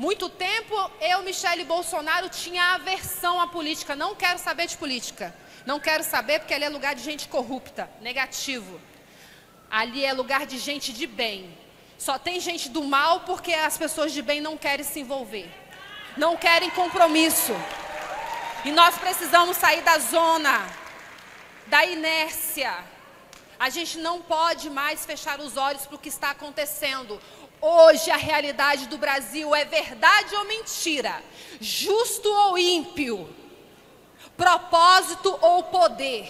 Muito tempo eu, Michelle Bolsonaro, tinha aversão à política. Não quero saber de política. Não quero saber porque ali é lugar de gente corrupta, negativo. Ali é lugar de gente de bem. Só tem gente do mal porque as pessoas de bem não querem se envolver. Não querem compromisso. E nós precisamos sair da zona, da inércia. A gente não pode mais fechar os olhos para o que está acontecendo. Hoje a realidade do Brasil é verdade ou mentira, justo ou ímpio, propósito ou poder.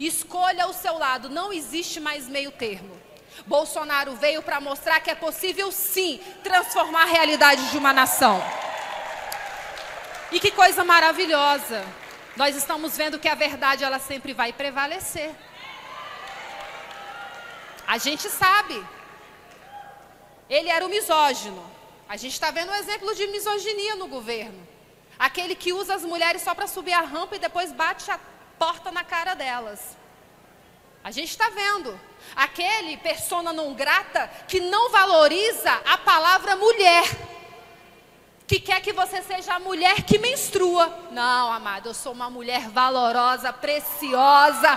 Escolha o seu lado, não existe mais meio termo. Bolsonaro veio para mostrar que é possível sim transformar a realidade de uma nação. E que coisa maravilhosa, nós estamos vendo que a verdade ela sempre vai prevalecer. A gente sabe, ele era o misógino. A gente está vendo um exemplo de misoginia no governo. Aquele que usa as mulheres só para subir a rampa e depois bate a porta na cara delas. A gente está vendo. Aquele persona não grata que não valoriza a palavra mulher. Que quer que você seja a mulher que menstrua. Não, amado, eu sou uma mulher valorosa, preciosa,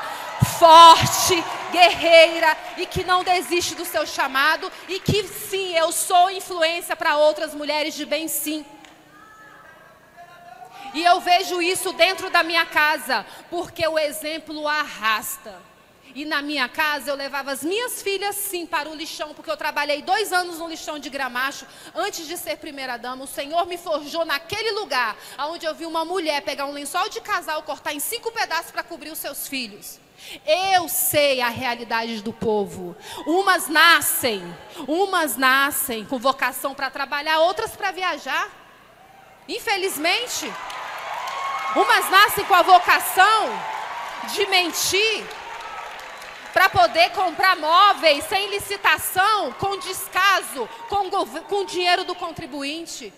forte, guerreira e que não desiste do seu chamado e que sim, eu sou influência para outras mulheres de bem sim. E eu vejo isso dentro da minha casa, porque o exemplo arrasta. E na minha casa eu levava as minhas filhas sim para o lixão, porque eu trabalhei 2 anos no lixão de Gramacho, antes de ser primeira-dama. O Senhor me forjou naquele lugar, onde eu vi uma mulher pegar um lençol de casal, cortar em 5 pedaços para cobrir os seus filhos. Eu sei a realidade do povo. Umas nascem com vocação para trabalhar, outras para viajar. Infelizmente, umas nascem com a vocação de mentir para poder comprar móveis sem licitação, com descaso, com o dinheiro do contribuinte.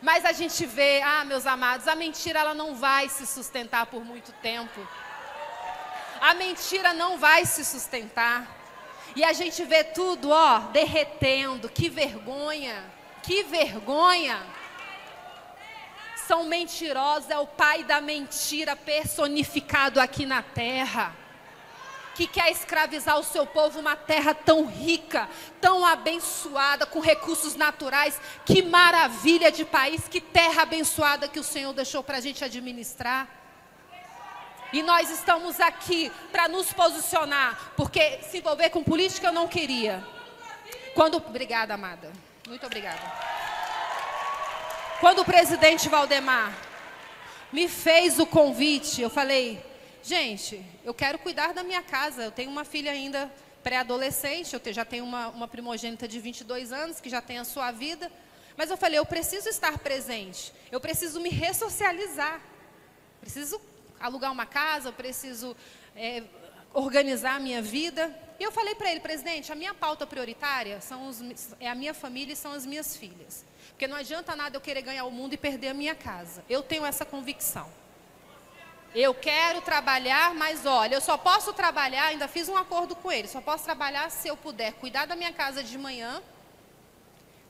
Mas a gente vê, ah, meus amados, a mentira ela não vai se sustentar por muito tempo. A mentira não vai se sustentar. E a gente vê tudo, ó, derretendo. Que vergonha. Que vergonha. São mentirosos, é o pai da mentira personificado aqui na terra. Que quer escravizar o seu povo, uma terra tão rica, tão abençoada, com recursos naturais. Que maravilha de país, que terra abençoada que o Senhor deixou para a gente administrar. E nós estamos aqui para nos posicionar, porque se envolver com política eu não queria. Obrigada, amada. Muito obrigada. Quando o presidente Valdemar me fez o convite, eu falei, gente, eu quero cuidar da minha casa. Eu tenho uma filha ainda pré-adolescente, eu já tenho uma primogênita de 22 anos, que já tem a sua vida. Mas eu falei, eu preciso estar presente, eu preciso me ressocializar, preciso alugar uma casa, eu preciso organizar a minha vida. E eu falei para ele, presidente, a minha pauta prioritária é a minha família e são as minhas filhas. Porque não adianta nada eu querer ganhar o mundo e perder a minha casa. Eu tenho essa convicção. Eu quero trabalhar, mas olha, eu só posso trabalhar, ainda fiz um acordo com ele, só posso trabalhar se eu puder cuidar da minha casa de manhã,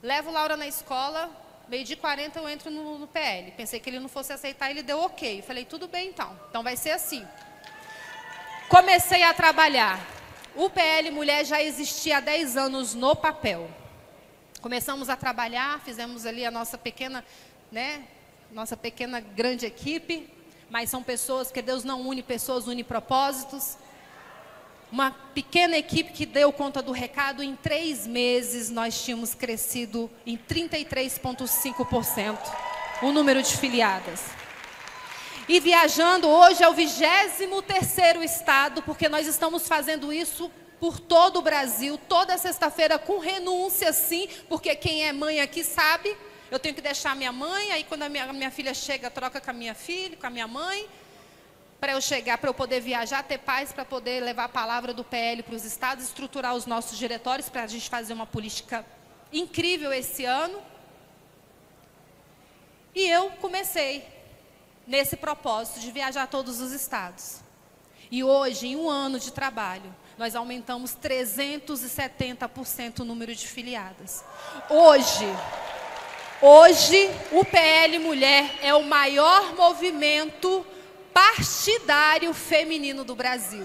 levo Laura na escola, meio-dia e 40 eu entro no PL. Pensei que ele não fosse aceitar, ele deu ok. Falei, tudo bem então. Então vai ser assim. Comecei a trabalhar. O PL Mulher já existia há 10 anos no papel. Começamos a trabalhar, fizemos ali a nossa pequena, grande equipe. Mas são pessoas, porque Deus não une pessoas, une propósitos. Uma pequena equipe que deu conta do recado. Em 3 meses nós tínhamos crescido em 33,5% o número de filiadas. E viajando, hoje é o 23º estado, porque nós estamos fazendo isso por todo o Brasil, toda sexta-feira com renúncia sim, porque quem é mãe aqui sabe, eu tenho que deixar minha mãe, aí quando a minha filha chega, troca com a minha filha, com a minha mãe, para eu chegar, para eu poder viajar, ter paz, para poder levar a palavra do PL para os estados, estruturar os nossos diretórios, para a gente fazer uma política incrível esse ano. E eu comecei nesse propósito de viajar a todos os estados. E hoje, em 1 ano de trabalho, nós aumentamos 370% o número de filiadas. Hoje, Hoje, o PL Mulher é o maior movimento partidário feminino do Brasil.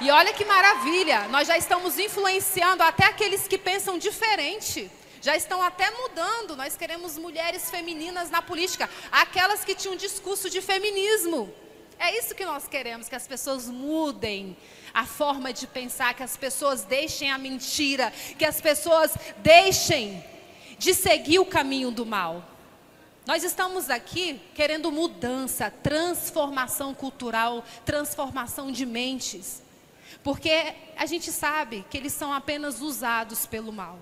E olha que maravilha, nós já estamos influenciando até aqueles que pensam diferente. Já estão até mudando, nós queremos mulheres femininas na política, aquelas que tinham um discurso de feminismo. É isso que nós queremos, que as pessoas mudem a forma de pensar, que as pessoas deixem a mentira, que as pessoas deixem de seguir o caminho do mal. Nós estamos aqui querendo mudança, transformação cultural, transformação de mentes, porque a gente sabe que eles são apenas usados pelo mal.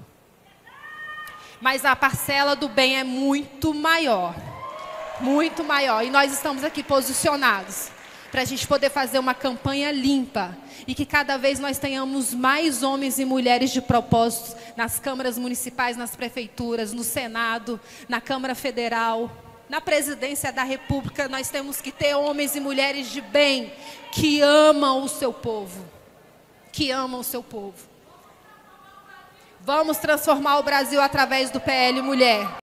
Mas a parcela do bem é muito maior, muito maior. E nós estamos aqui posicionados para a gente poder fazer uma campanha limpa e que cada vez nós tenhamos mais homens e mulheres de propósitos nas câmaras municipais, nas prefeituras, no Senado, na Câmara Federal, na Presidência da República. Nós temos que ter homens e mulheres de bem que amam o seu povo, que amam o seu povo. Vamos transformar o Brasil através do PL Mulher.